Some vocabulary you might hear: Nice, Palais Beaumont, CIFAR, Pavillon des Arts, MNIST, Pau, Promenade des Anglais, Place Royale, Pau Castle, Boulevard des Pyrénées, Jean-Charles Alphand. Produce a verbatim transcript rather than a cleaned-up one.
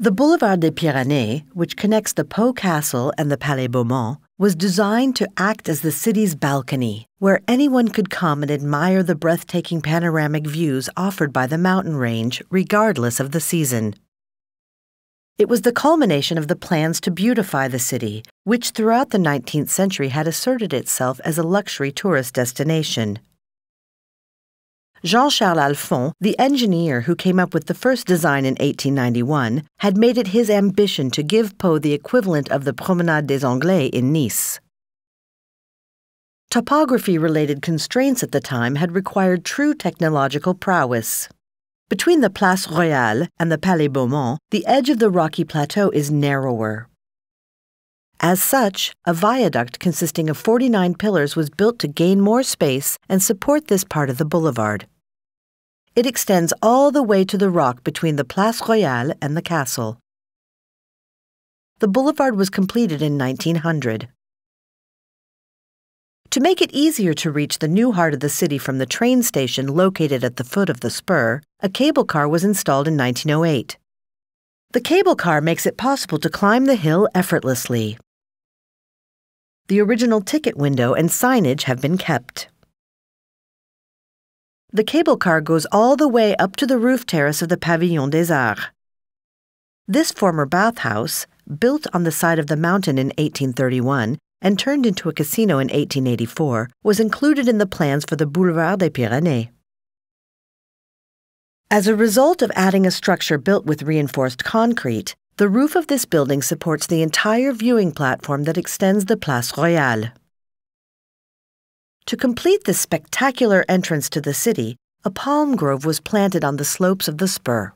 The Boulevard des Pyrénées, which connects the Pau Castle and the Palais Beaumont, was designed to act as the city's balcony, where anyone could come and admire the breathtaking panoramic views offered by the mountain range, regardless of the season. It was the culmination of the plans to beautify the city, which throughout the nineteenth century had asserted itself as a luxury tourist destination. Jean-Charles Alphand, the engineer who came up with the first design in eighteen ninety-one, had made it his ambition to give Pau the equivalent of the Promenade des Anglais in Nice. Topography-related constraints at the time had required true technological prowess. Between the Place Royale and the Palais Beaumont, the edge of the rocky plateau is narrower. As such, a viaduct consisting of forty-nine pillars was built to gain more space and support this part of the boulevard. It extends all the way to the rock between the Place Royale and the castle. The boulevard was completed in nineteen hundred. To make it easier to reach the new heart of the city from the train station located at the foot of the spur, a cable car was installed in nineteen oh eight. The cable car makes it possible to climb the hill effortlessly. The original ticket window and signage have been kept. The cable car goes all the way up to the roof terrace of the Pavillon des Arts. This former bathhouse, built on the side of the mountain in eighteen thirty-one and turned into a casino in eighteen eighty-four, was included in the plans for the Boulevard des Pyrénées. As a result of adding a structure built with reinforced concrete, the roof of this building supports the entire viewing platform that extends the Place Royale. To complete this spectacular entrance to the city, a palm grove was planted on the slopes of the spur.